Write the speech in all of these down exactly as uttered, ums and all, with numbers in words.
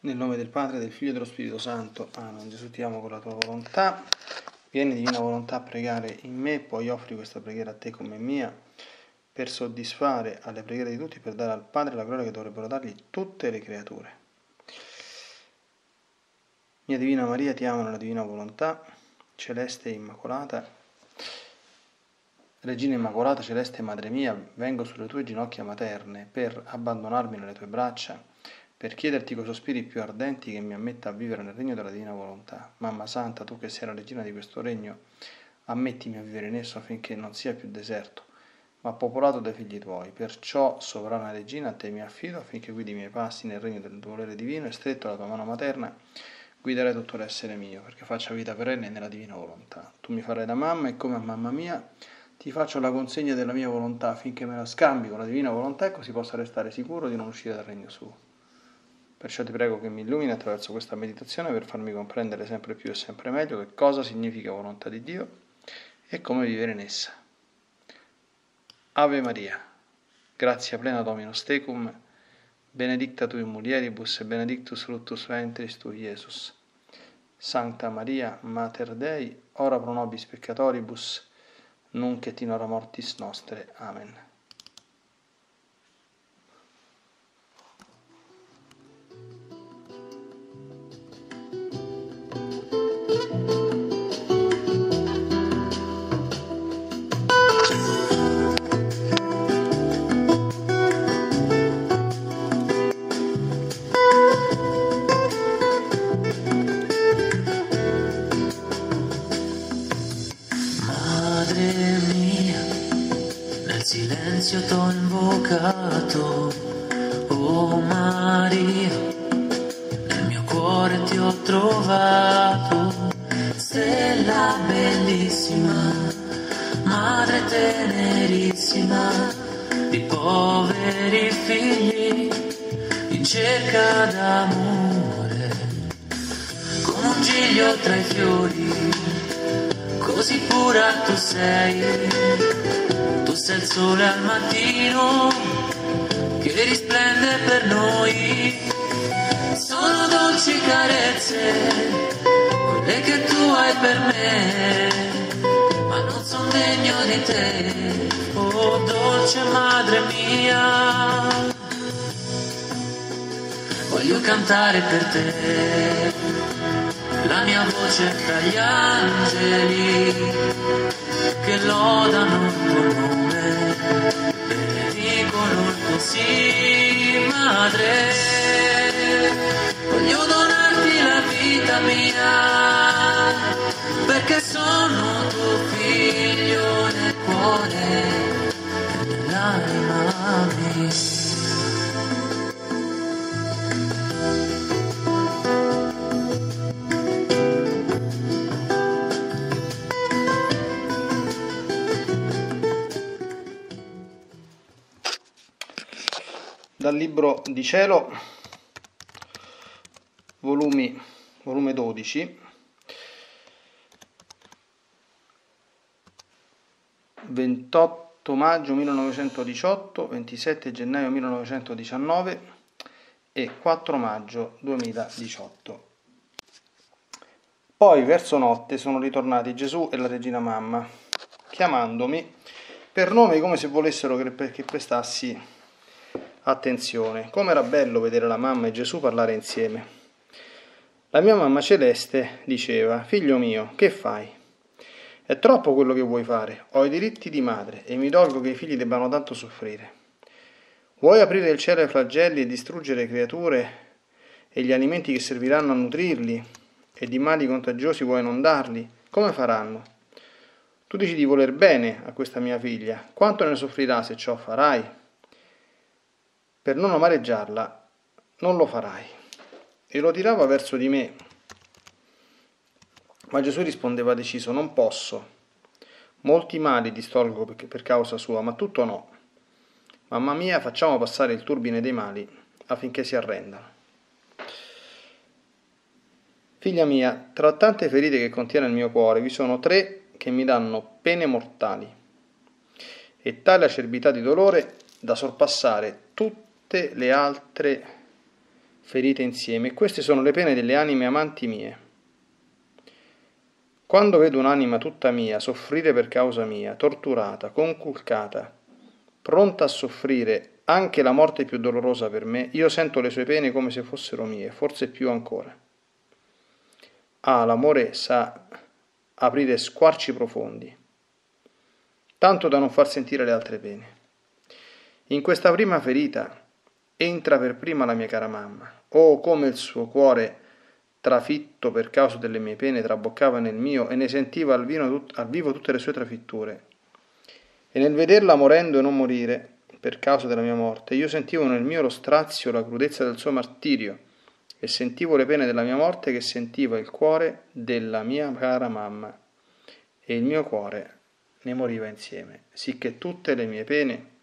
Nel nome del Padre, del Figlio e dello Spirito Santo. Amen. Gesù, ti amo con la tua volontà. Vieni, divina volontà, a pregare in me, poi offri questa preghiera a te come mia, per soddisfare alle preghiere di tutti, per dare al Padre la gloria che dovrebbero dargli tutte le creature. Mia Divina Maria, ti amo nella Divina Volontà, Celeste e Immacolata. Regina Immacolata, Celeste Madre mia, vengo sulle tue ginocchia materne per abbandonarmi nelle tue braccia, per chiederti coi sospiri più ardenti che mi ammetta a vivere nel regno della Divina Volontà. Mamma Santa, tu che sei la regina di questo regno, ammettimi a vivere in esso affinché non sia più deserto, ma popolato dai figli tuoi. Perciò, sovrana regina, a te mi affido affinché guidi i miei passi nel regno del tuo volere divino e stretto alla tua mano materna guiderai tutto l'essere mio, perché faccia vita perenne nella Divina Volontà. Tu mi farai da mamma e come a mamma mia ti faccio la consegna della mia volontà affinché me la scambi con la Divina Volontà e così possa restare sicuro di non uscire dal regno suo. Perciò ti prego che mi illumini attraverso questa meditazione per farmi comprendere sempre più e sempre meglio che cosa significa volontà di Dio e come vivere in essa. Ave Maria, gratia plena Dominus tecum, benedicta tu in mulieribus e benedictus fructus ventris tu, Iesus. Santa Maria, Mater Dei, ora pro nobis peccatoribus, nunc et in hora mortis nostre. Amen. Silenzio t'ho invocato, oh Maria, nel mio cuore ti ho trovato, stella bellissima, madre tenerissima, di poveri figli in cerca d'amore, come un giglio tra i fiori, così pura tu sei. Sei il sole al mattino che risplende per noi, sono dolci carezze quelle che tu hai per me, ma non son degno di te, oh dolce madre mia, voglio cantare per te la mia voce tra gli angeli che lodano il tuo nome. Benedicono il tuo sì, madre, voglio donarti la vita mia, perché sono tuo figlio nel cuore e nell'anima mia. Dal Libro di Cielo, volumi, volume dodici, ventotto maggio millenovecentodiciotto, ventisette gennaio millenovecentodiciannove e quattro maggio duemiladiciotto. Poi verso notte sono ritornati Gesù e la Regina Mamma, chiamandomi per nome come se volessero che, che prestassi attenzione. Come era bello vedere la mamma e Gesù parlare insieme. La mia mamma celeste diceva: figlio mio, che fai? È troppo quello che vuoi fare, ho i diritti di madre e mi dolgo che i figli debbano tanto soffrire. Vuoi aprire il cielo ai flagelli e distruggere creature e gli alimenti che serviranno a nutrirli, e di mali contagiosi vuoi inondarli? Come faranno? Tu dici di voler bene a questa mia figlia, quanto ne soffrirà se ciò farai? Per non amareggiarla non lo farai. E lo tirava verso di me, ma Gesù rispondeva deciso: non posso, molti mali distolgo per causa sua, ma tutto no. Mamma mia, facciamo passare il turbine dei mali affinché si arrendano. Figlia mia, tra tante ferite che contiene il mio cuore vi sono tre che mi danno pene mortali e tale acerbità di dolore da sorpassare tutti le altre ferite insieme, e queste sono le pene delle anime amanti mie. Quando vedo un'anima tutta mia soffrire per causa mia, torturata, conculcata, pronta a soffrire anche la morte più dolorosa per me, io sento le sue pene come se fossero mie, forse più ancora. Ah, l'amore sa aprire squarci profondi, tanto da non far sentire le altre pene. In questa prima ferita entra per prima la mia cara mamma. Oh, come il suo cuore, trafitto per causa delle mie pene, traboccava nel mio e ne sentiva al, vino tut- al vivo tutte le sue trafitture. E nel vederla morendo e non morire per causa della mia morte, io sentivo nel mio lo strazio, la crudezza del suo martirio, e sentivo le pene della mia morte che sentiva il cuore della mia cara mamma, e il mio cuore ne moriva insieme, sicché tutte le mie pene,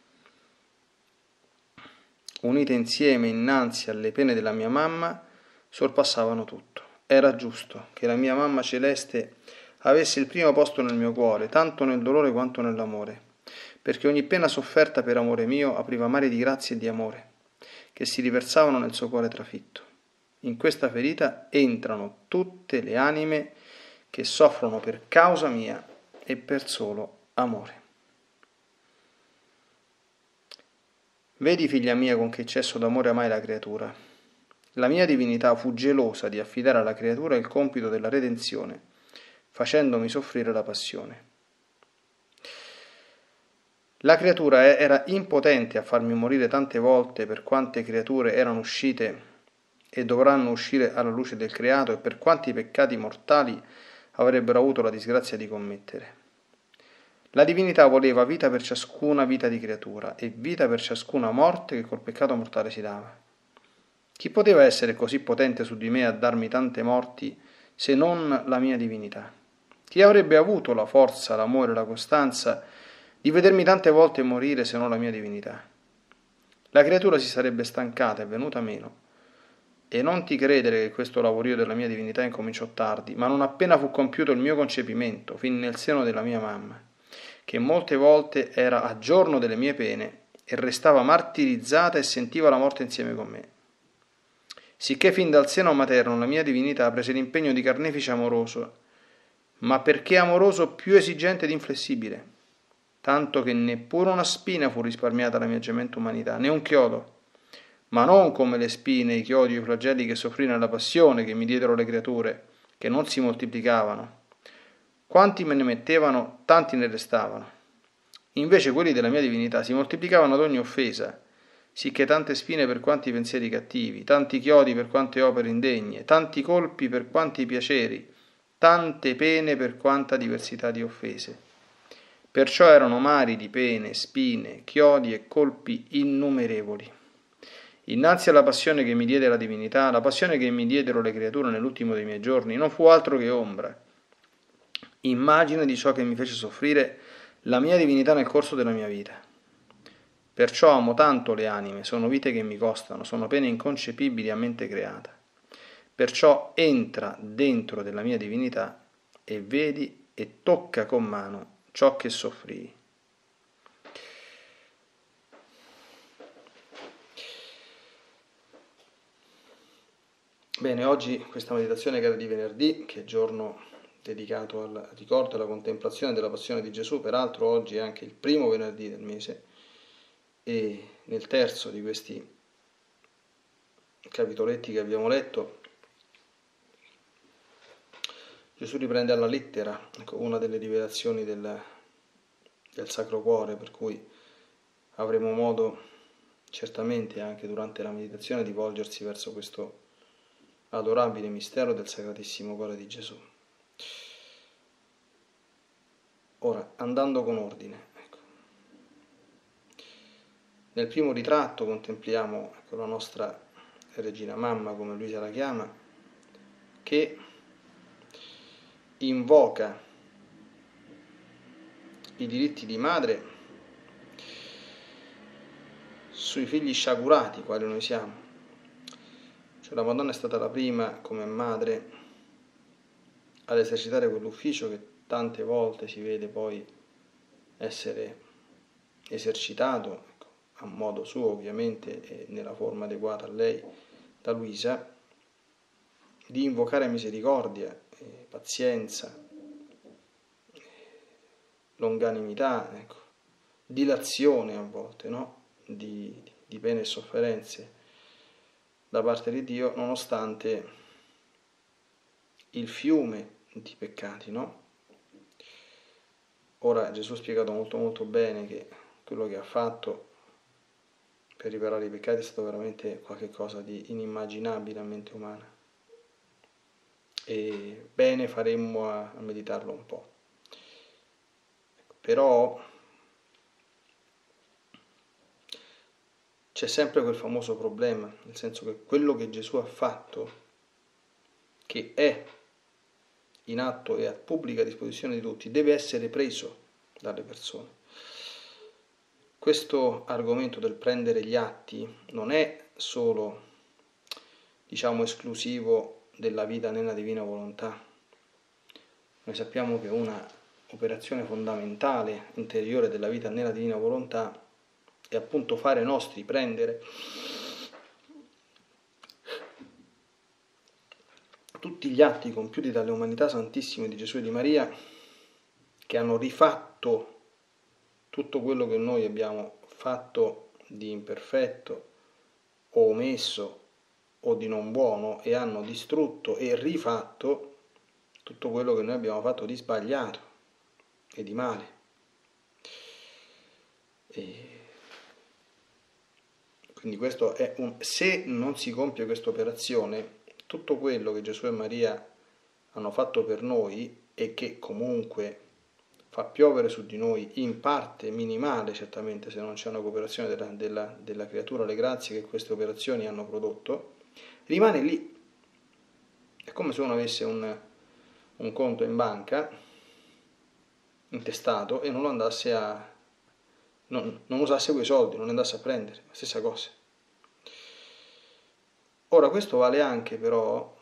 unite insieme innanzi alle pene della mia mamma, sorpassavano tutto. Era giusto che la mia mamma celeste avesse il primo posto nel mio cuore, tanto nel dolore quanto nell'amore, perché ogni pena sofferta per amore mio apriva mari di grazie e di amore, che si riversavano nel suo cuore trafitto. In questa ferita entrano tutte le anime che soffrono per causa mia e per solo amore. Vedi, figlia mia, con che eccesso d'amore amai la creatura. La mia divinità fu gelosa di affidare alla creatura il compito della redenzione, facendomi soffrire la passione. La creatura era impotente a farmi morire tante volte, per quante creature erano uscite e dovranno uscire alla luce del creato, e per quanti peccati mortali avrebbero avuto la disgrazia di commettere. La divinità voleva vita per ciascuna vita di creatura e vita per ciascuna morte che col peccato mortale si dava. Chi poteva essere così potente su di me a darmi tante morti se non la mia divinità? Chi avrebbe avuto la forza, l'amore, la costanza di vedermi tante volte morire se non la mia divinità? La creatura si sarebbe stancata e venuta meno. E non ti credere che questo lavorio della mia divinità incominciò tardi, ma non appena fu compiuto il mio concepimento, fin nel seno della mia mamma, che molte volte era a giorno delle mie pene e restava martirizzata e sentiva la morte insieme con me. Sicché fin dal seno materno la mia divinità prese l'impegno di carnefice amoroso, ma perché amoroso più esigente ed inflessibile, tanto che neppure una spina fu risparmiata alla mia gementa umanità, né un chiodo, ma non come le spine, i chiodi e i flagelli che soffrì nella passione che mi diedero le creature, che non si moltiplicavano. Quanti me ne mettevano, tanti ne restavano. Invece quelli della mia divinità si moltiplicavano ad ogni offesa, sicché tante spine per quanti pensieri cattivi, tanti chiodi per quante opere indegne, tanti colpi per quanti piaceri, tante pene per quanta diversità di offese. Perciò erano mari di pene, spine, chiodi e colpi innumerevoli. Innanzi alla passione che mi diede la divinità, la passione che mi diedero le creature nell'ultimo dei miei giorni non fu altro che ombra, immagine di ciò che mi fece soffrire la mia divinità nel corso della mia vita. Perciò amo tanto le anime, sono vite che mi costano, sono pene inconcepibili a mente creata. Perciò entra dentro della mia divinità e vedi e tocca con mano ciò che soffrii. Bene, oggi questa meditazione che era di venerdì, che è giorno dedicato al ricordo e alla contemplazione della passione di Gesù, peraltro oggi è anche il primo venerdì del mese, e nel terzo di questi capitoletti che abbiamo letto Gesù riprende alla lettera una delle rivelazioni del, del Sacro Cuore, per cui avremo modo certamente anche durante la meditazione di volgersi verso questo adorabile mistero del Sacratissimo Cuore di Gesù. Ora, andando con ordine, nel primo ritratto contempliamo ecco, la nostra regina mamma, come Luisa la chiama, che invoca i diritti di madre sui figli sciagurati quali noi siamo. Cioè la Madonna è stata la prima come madre ad esercitare quell'ufficio che tante volte si vede poi essere esercitato a modo suo ovviamente e nella forma adeguata a lei da Luisa, di invocare misericordia, eh, pazienza, longanimità, ecco, dilazione a volte, no? di, di pene e sofferenze da parte di Dio, nonostante il fiume di peccati, no? Ora Gesù ha spiegato molto molto bene che quello che ha fatto per riparare i peccati è stato veramente qualcosa di inimmaginabilmente umana, e bene faremmo a meditarlo un po'. Però c'è sempre quel famoso problema, nel senso che quello che Gesù ha fatto, che è in atto e a pubblica disposizione di tutti, deve essere preso dalle persone. Questo argomento del prendere gli atti non è solo, diciamo, esclusivo della vita nella divina volontà. Noi sappiamo che una operazione fondamentale interiore della vita nella divina volontà è appunto fare nostri, prendere tutti gli atti compiuti dalle umanità santissime di Gesù e di Maria, che hanno rifatto tutto quello che noi abbiamo fatto di imperfetto o omesso o di non buono, e hanno distrutto e rifatto tutto quello che noi abbiamo fatto di sbagliato e di male. E quindi questo è un... se non si compie questa operazione, tutto quello che Gesù e Maria hanno fatto per noi, e che comunque fa piovere su di noi, in parte minimale certamente, se non c'è una cooperazione della, della, della creatura, le grazie che queste operazioni hanno prodotto, rimane lì. È come se uno avesse un, un conto in banca, intestato, e non lo andasse a... non, non usasse quei soldi, non andasse a prendere, la stessa cosa. Ora, questo vale anche però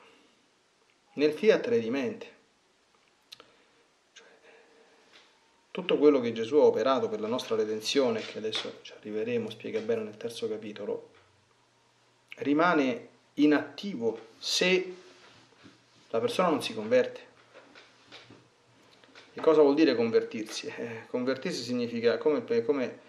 nel fiat redimente. Tutto quello che Gesù ha operato per la nostra redenzione, che adesso ci arriveremo, spiega bene nel terzo capitolo, rimane inattivo se la persona non si converte. Che cosa vuol dire convertirsi? Eh, convertirsi significa, come, come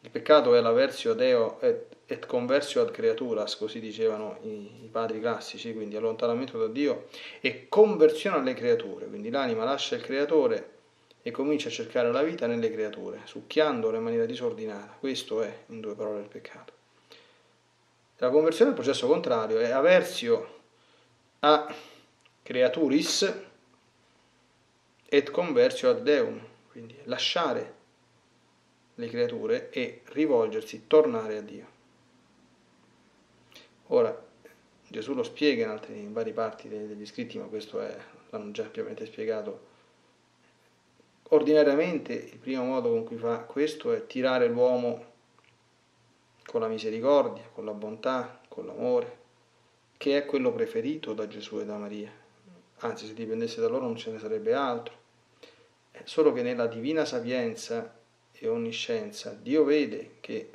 il peccato è l'aversio Deo et, et conversio ad creaturas, così dicevano i, i padri classici, quindi allontanamento da Dio e conversione alle creature, quindi l'anima lascia il creatore e comincia a cercare la vita nelle creature, succhiandola in maniera disordinata. Questo è, in due parole, il peccato. La conversione è il processo contrario, è aversio a creaturis et conversio ad Deum, quindi lasciare le creature e rivolgersi, tornare a Dio. Ora, Gesù lo spiega in, altre, in varie parti degli scritti, ma questo l'hanno già ampiamente spiegato. Ordinariamente il primo modo con cui fa questo è tirare l'uomo con la misericordia, con la bontà, con l'amore, che è quello preferito da Gesù e da Maria. Anzi, se dipendesse da loro non ce ne sarebbe altro. È solo che nella divina sapienza e onniscienza Dio vede che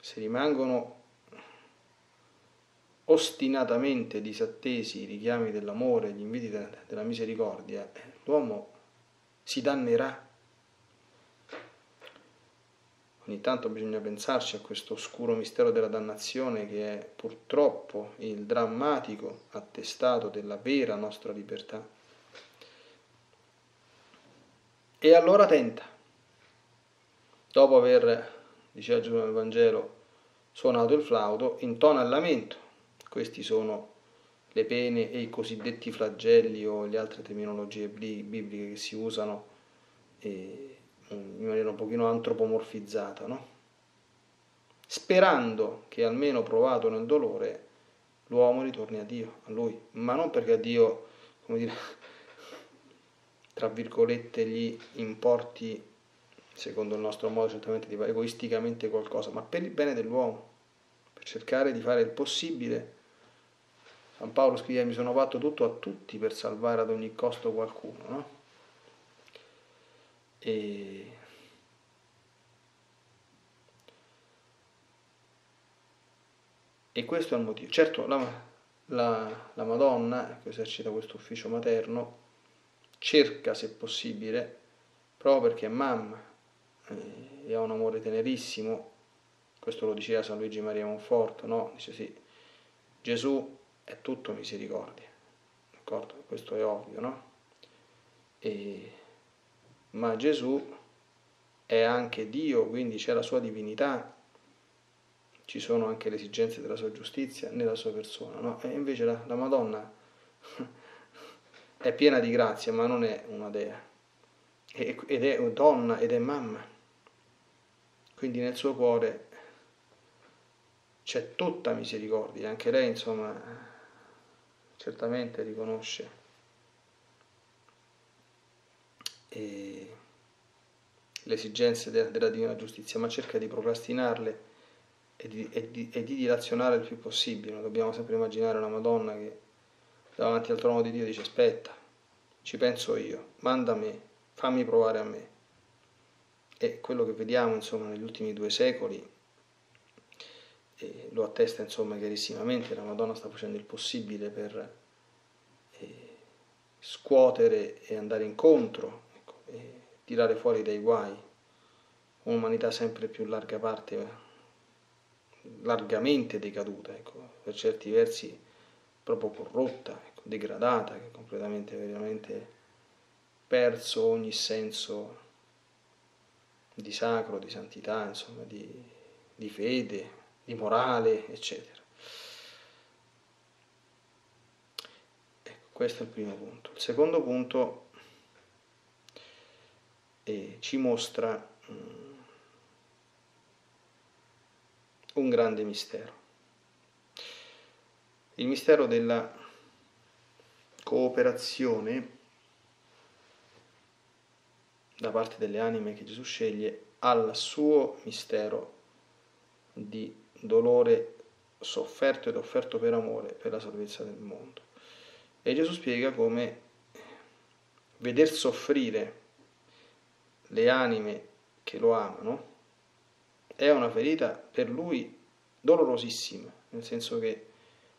se rimangono ostinatamente disattesi i richiami dell'amore, gli inviti della misericordia, l'uomo si dannerà. Ogni tanto bisogna pensarci a questo oscuro mistero della dannazione, che è purtroppo il drammatico attestato della vera nostra libertà. E allora tenta, dopo aver, diceva Gesù nel Vangelo, suonato il flauto, intona il lamento. Questi sono le pene e i cosiddetti flagelli, o le altre terminologie bibliche che si usano eh, in maniera un pochino antropomorfizzata, no? Sperando che, almeno provato nel dolore, l'uomo ritorni a Dio, a Lui, ma non perché a Dio, come dire, tra virgolette, gli importi, secondo il nostro modo certamente di fare, egoisticamente qualcosa, ma per il bene dell'uomo, per cercare di fare il possibile. San Paolo scrive: mi sono fatto tutto a tutti per salvare ad ogni costo qualcuno, no? E... E questo è il motivo. Certo, la, la, la Madonna, che esercita questo ufficio materno, cerca, se possibile, proprio perché è mamma eh, e ha un amore tenerissimo, questo lo diceva San Luigi Maria Monforto, no? Dice sì, Gesù è tutto misericordia, d'accordo? Questo è ovvio, no? E, ma Gesù è anche Dio, quindi c'è la sua divinità, ci sono anche le esigenze della sua giustizia nella sua persona, no? E invece la, la Madonna è piena di grazia, ma non è una dea, ed è donna ed è mamma, quindi nel suo cuore c'è tutta misericordia, anche lei insomma certamente riconosce e le esigenze della, della divina giustizia, ma cerca di procrastinarle e di, e, di, e di dilazionare il più possibile. Noi dobbiamo sempre immaginare una Madonna che davanti al trono di Dio dice aspetta, ci penso io, manda a me, fammi provare a me. E quello che vediamo insomma negli ultimi due secoli eh, lo attesta insomma chiarissimamente, la Madonna sta facendo il possibile per eh, scuotere e andare incontro, ecco, e tirare fuori dai guai un'umanità sempre più larga parte largamente decaduta, ecco, per certi versi proprio corrotta, ecco, degradata, che completamente veramente perso ogni senso di sacro, di santità, insomma, di, di fede, di morale, eccetera. Ecco, questo è il primo punto. Il secondo punto eh, ci mostra mh, un grande mistero, il mistero della cooperazione da parte delle anime che Gesù sceglie al suo mistero di dolore sofferto ed offerto per amore per la salvezza del mondo. E Gesù spiega come veder soffrire le anime che lo amano è una ferita per lui dolorosissima, nel senso che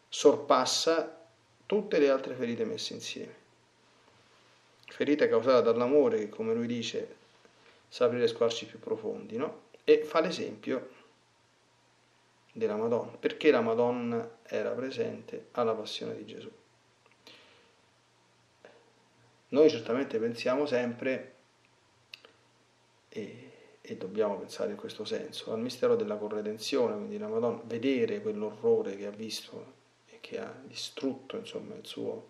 sorpassa tutte le altre ferite messe insieme. Ferita causata dall'amore che, come lui dice, sa aprire squarci più profondi, no? E fa l'esempio della Madonna, perché la Madonna era presente alla passione di Gesù. Noi certamente pensiamo sempre e e dobbiamo pensare in questo senso, al mistero della corredenzione, quindi la Madonna, vedere quell'orrore che ha visto e che ha distrutto insomma il suo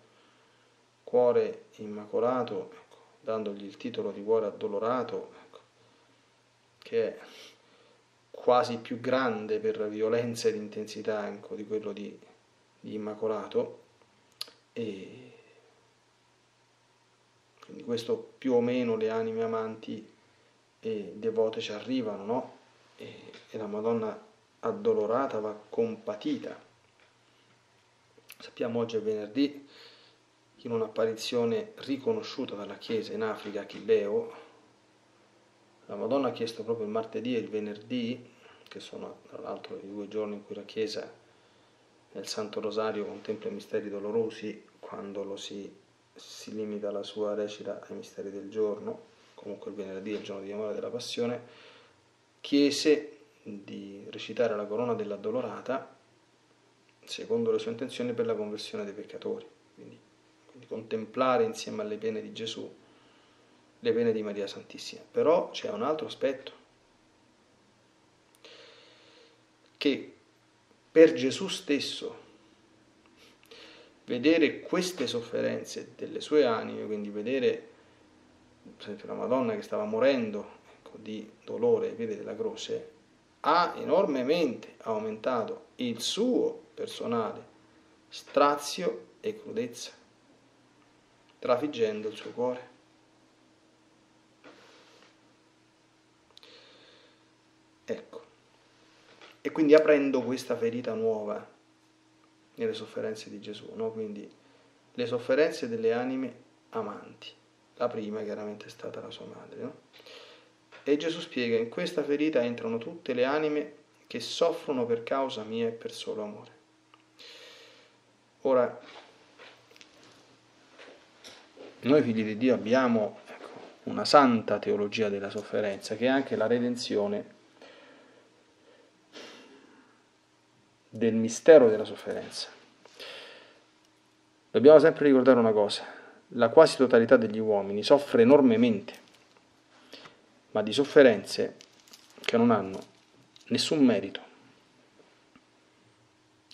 cuore immacolato, ecco, dandogli il titolo di cuore addolorato, ecco, che è quasi più grande per violenza ed intensità, ecco, di quello di, di immacolato, e quindi questo più o meno le anime amanti e devote ci arrivano, no? E, e la Madonna addolorata va compatita. Sappiamo oggi è venerdì, in un'apparizione riconosciuta dalla Chiesa in Africa, a Kibeo, la Madonna ha chiesto proprio il martedì e il venerdì, che sono tra l'altro i due giorni in cui la Chiesa nel Santo Rosario contempla i misteri dolorosi, quando lo si, si limita la sua recita ai misteri del giorno. Comunque il venerdì è il giorno di memoria della passione, chiese di recitare la corona dell'addolorata secondo le sue intenzioni per la conversione dei peccatori, quindi, quindi contemplare insieme alle pene di Gesù le pene di Maria Santissima. Però c'è un altro aspetto, che per Gesù stesso vedere queste sofferenze delle sue anime, quindi vedere per esempio la Madonna che stava morendo, ecco, di dolore ai piedi della croce, ha enormemente aumentato il suo personale strazio e crudezza, trafiggendo il suo cuore. Ecco, e quindi aprendo questa ferita nuova nelle sofferenze di Gesù, no? Quindi le sofferenze delle anime amanti. La prima chiaramente è stata la sua madre, no? E Gesù spiega: in questa ferita entrano tutte le anime che soffrono per causa mia e per solo amore. Ora, noi figli di Dio abbiamo ecco, una santa teologia della sofferenza, che è anche la redenzione del mistero della sofferenza. Dobbiamo sempre ricordare una cosa, la quasi totalità degli uomini soffre enormemente, ma di sofferenze che non hanno nessun merito,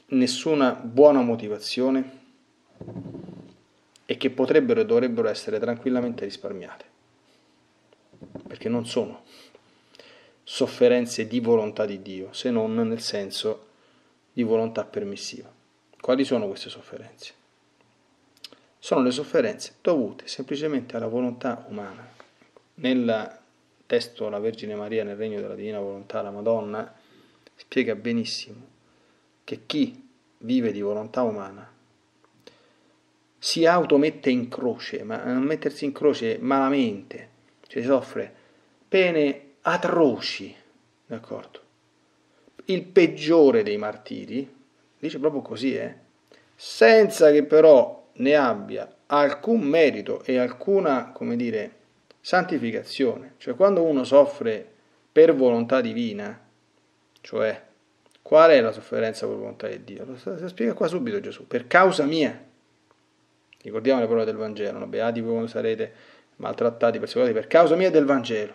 nessuna buona motivazione e che potrebbero e dovrebbero essere tranquillamente risparmiate, perché non sono sofferenze di volontà di Dio, se non nel senso di volontà permissiva. Quali sono queste sofferenze? Sono le sofferenze dovute semplicemente alla volontà umana. Nel testo La Vergine Maria nel Regno della Divina Volontà, la Madonna spiega benissimo che chi vive di volontà umana si automette in croce, ma a mettersi in croce malamente, cioè soffre pene atroci, d'accordo? Il peggiore dei martiri, dice proprio così, eh? Senza che però ne abbia alcun merito e alcuna, come dire, santificazione. Cioè quando uno soffre per volontà divina, cioè qual è la sofferenza per volontà di Dio? Lo spiega qua subito Gesù, per causa mia. Ricordiamo le parole del Vangelo, no? Beati voi quando sarete maltrattati, perseguitati per causa mia del Vangelo,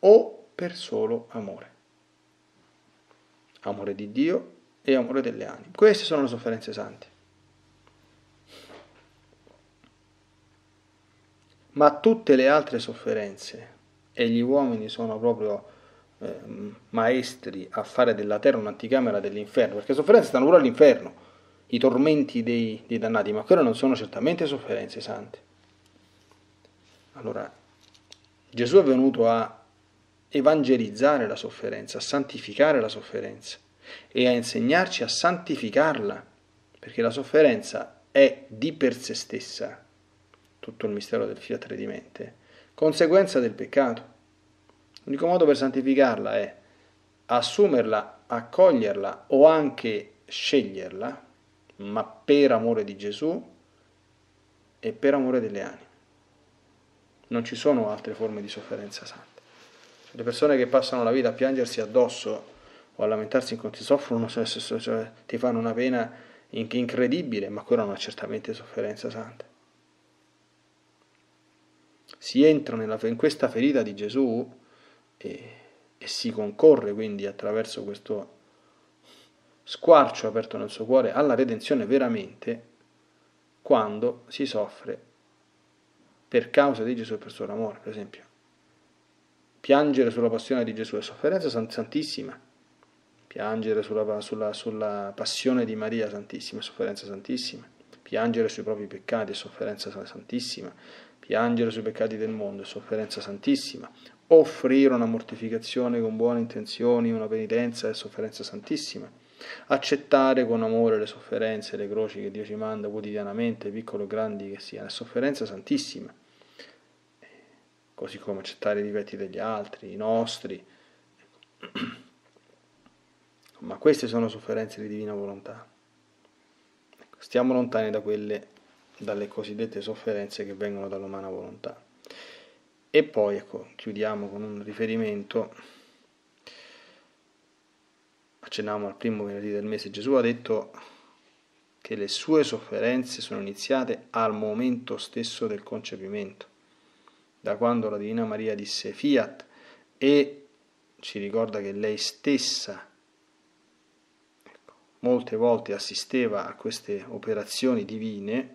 o per solo amore. Amore di Dio e amore delle anime. Queste sono le sofferenze sante. Ma tutte le altre sofferenze, e gli uomini sono proprio eh, maestri a fare della terra un'anticamera dell'inferno, perché le sofferenze stanno pure all'inferno, i tormenti dei, dei dannati, ma quelle non sono certamente sofferenze sante. Allora, Gesù è venuto a evangelizzare la sofferenza, a santificare la sofferenza e a insegnarci a santificarla, perché la sofferenza è di per sé stessa, tutto il mistero del fiat redimente, conseguenza del peccato. L'unico modo per santificarla è assumerla, accoglierla o anche sceglierla, ma per amore di Gesù e per amore delle anime. Non ci sono altre forme di sofferenza santa. Le persone che passano la vita a piangersi addosso o a lamentarsi in conti soffrono, cioè, ti fanno una pena incredibile, ma quella non è certamente sofferenza santa. Si entra nella, in questa ferita di Gesù e, e si concorre quindi attraverso questo squarcio aperto nel suo cuore alla redenzione veramente quando si soffre per causa di Gesù e per il suo amore, per esempio. Piangere sulla passione di Gesù è sofferenza santissima. Piangere sulla, sulla, sulla passione di Maria Santissima è sofferenza santissima. Piangere sui propri peccati è sofferenza santissima. Piangere sui peccati del mondo è sofferenza santissima. Offrire una mortificazione con buone intenzioni, una penitenza è sofferenza santissima. Accettare con amore le sofferenze, le croci che Dio ci manda quotidianamente, piccole o grandi che siano, è sofferenza santissima. Così come accettare i difetti degli altri, i nostri. Ma queste sono sofferenze di divina volontà. Stiamo lontani da quelle, dalle cosiddette sofferenze che vengono dall'umana volontà. E poi, ecco, chiudiamo con un riferimento. Accennavamo al primo venerdì del mese. Gesù ha detto che le sue sofferenze sono iniziate al momento stesso del concepimento, da quando la Divina Maria disse Fiat, e ci ricorda che lei stessa ecco, molte volte assisteva a queste operazioni divine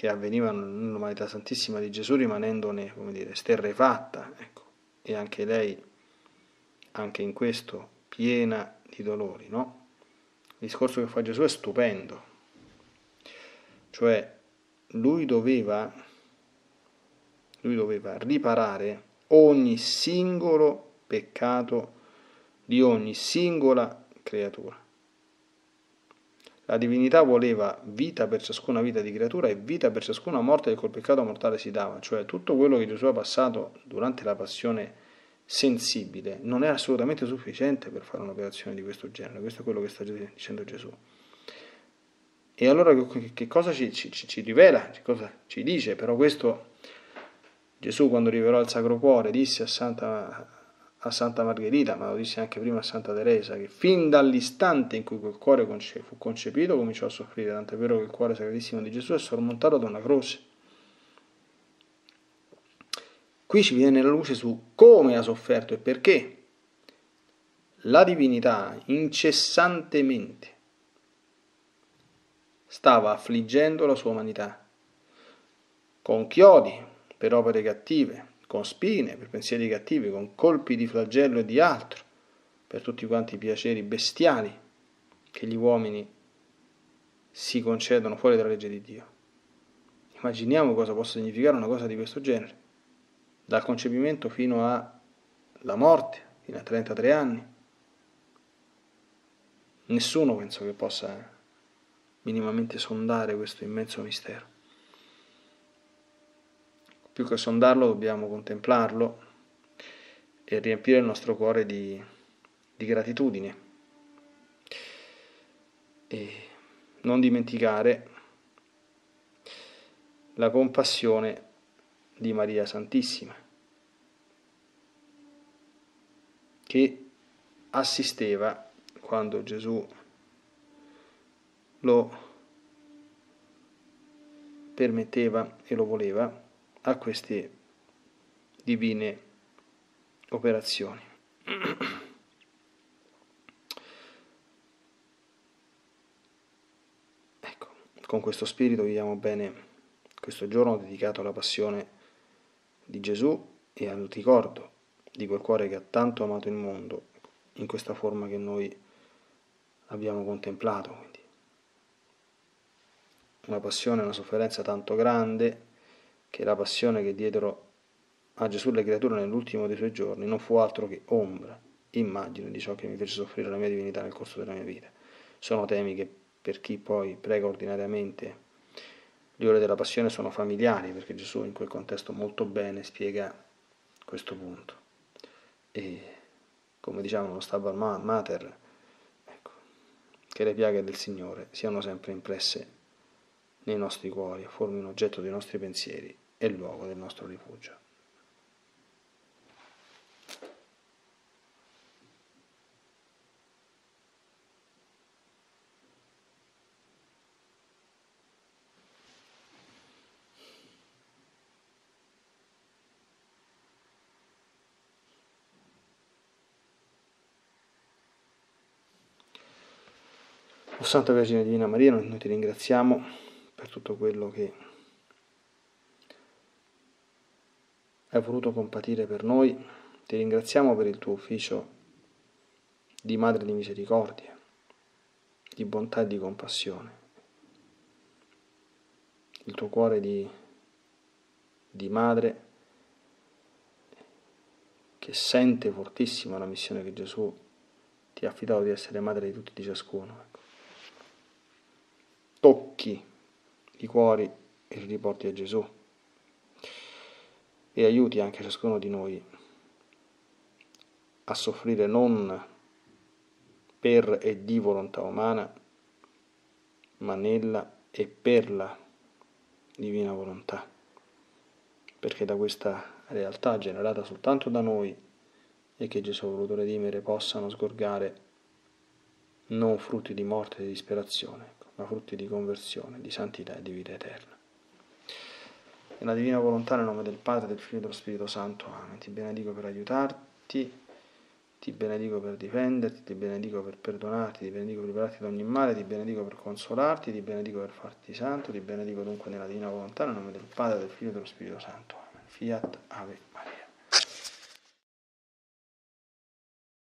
che avvenivano nell'umanità santissima di Gesù, rimanendone, come dire, sterrefatta, ecco, e anche lei, anche in questo, piena di dolori, no? Il discorso che fa Gesù è stupendo, cioè lui doveva... Lui doveva riparare ogni singolo peccato di ogni singola creatura. La divinità voleva vita per ciascuna vita di creatura e vita per ciascuna morte che col peccato mortale si dava. Cioè tutto quello che Gesù ha passato durante la passione sensibile non è assolutamente sufficiente per fare un'operazione di questo genere. Questo è quello che sta dicendo Gesù. E allora che cosa ci, ci, ci rivela, che cosa ci dice? Però questo Gesù, quando rivelò il Sacro Cuore, disse a Santa a Santa Margherita, ma lo disse anche prima a Santa Teresa, che fin dall'istante in cui quel cuore fu concepito cominciò a soffrire, tant'è vero che il cuore sacratissimo di Gesù è sormontato da una croce. Qui ci viene la luce su come ha sofferto e perché la divinità incessantemente stava affliggendo la sua umanità, con chiodi per opere cattive, con spine per pensieri cattivi, con colpi di flagello e di altro, per tutti quanti i piaceri bestiali che gli uomini si concedono fuori dalla legge di Dio. Immaginiamo cosa possa significare una cosa di questo genere, dal concepimento fino alla morte, fino a trentatré anni. Nessuno penso che possa minimamente sondare questo immenso mistero. Più che sondarlo dobbiamo contemplarlo e riempire il nostro cuore di, di gratitudine, e non dimenticare la compassione di Maria Santissima, che assisteva quando Gesù lo permetteva e lo voleva a queste divine operazioni. Ecco, con questo spirito viviamo bene questo giorno dedicato alla passione di Gesù e al ricordo di quel cuore che ha tanto amato il mondo in questa forma che noi abbiamo contemplato. Quindi una passione e una sofferenza tanto grande che la passione che diedero a Gesù le creature nell'ultimo dei suoi giorni non fu altro che ombra, immagine di ciò che mi fece soffrire la mia divinità nel corso della mia vita. Sono temi che per chi poi prega ordinariamente le ore della passione sono familiari, perché Gesù in quel contesto molto bene spiega questo punto. E come diciamo nello Stabat Mater, ecco, che le piaghe del Signore siano sempre impresse nei nostri cuori, formino oggetto dei nostri pensieri e il luogo del nostro rifugio. O Santa Vergine Divina Maria, noi ti ringraziamo per tutto quello che hai voluto compatire per noi. Ti ringraziamo per il tuo ufficio di Madre di Misericordia, di bontà e di compassione, il tuo cuore di, di Madre che sente fortissima la missione che Gesù ti ha affidato di essere Madre di tutti e di ciascuno. Tocchi i cuori e li riporti a Gesù e aiuti anche ciascuno di noi a soffrire non per e di volontà umana, ma nella e per la divina volontà, perché da questa realtà generata soltanto da noi e che Gesù ha voluto redimere possano sgorgare non frutti di morte e di disperazione, ma frutti di conversione, di santità e di vita eterna. E la divina volontà, nel nome del Padre, del Figlio e dello Spirito Santo. Amen. Ti benedico per aiutarti, ti benedico per difenderti, ti benedico per perdonarti, ti benedico per liberarti da ogni male, ti benedico per consolarti, ti benedico per farti santo, ti benedico dunque nella divina volontà, nel nome del Padre, del Figlio e dello Spirito Santo. Amen. Fiat Ave Maria.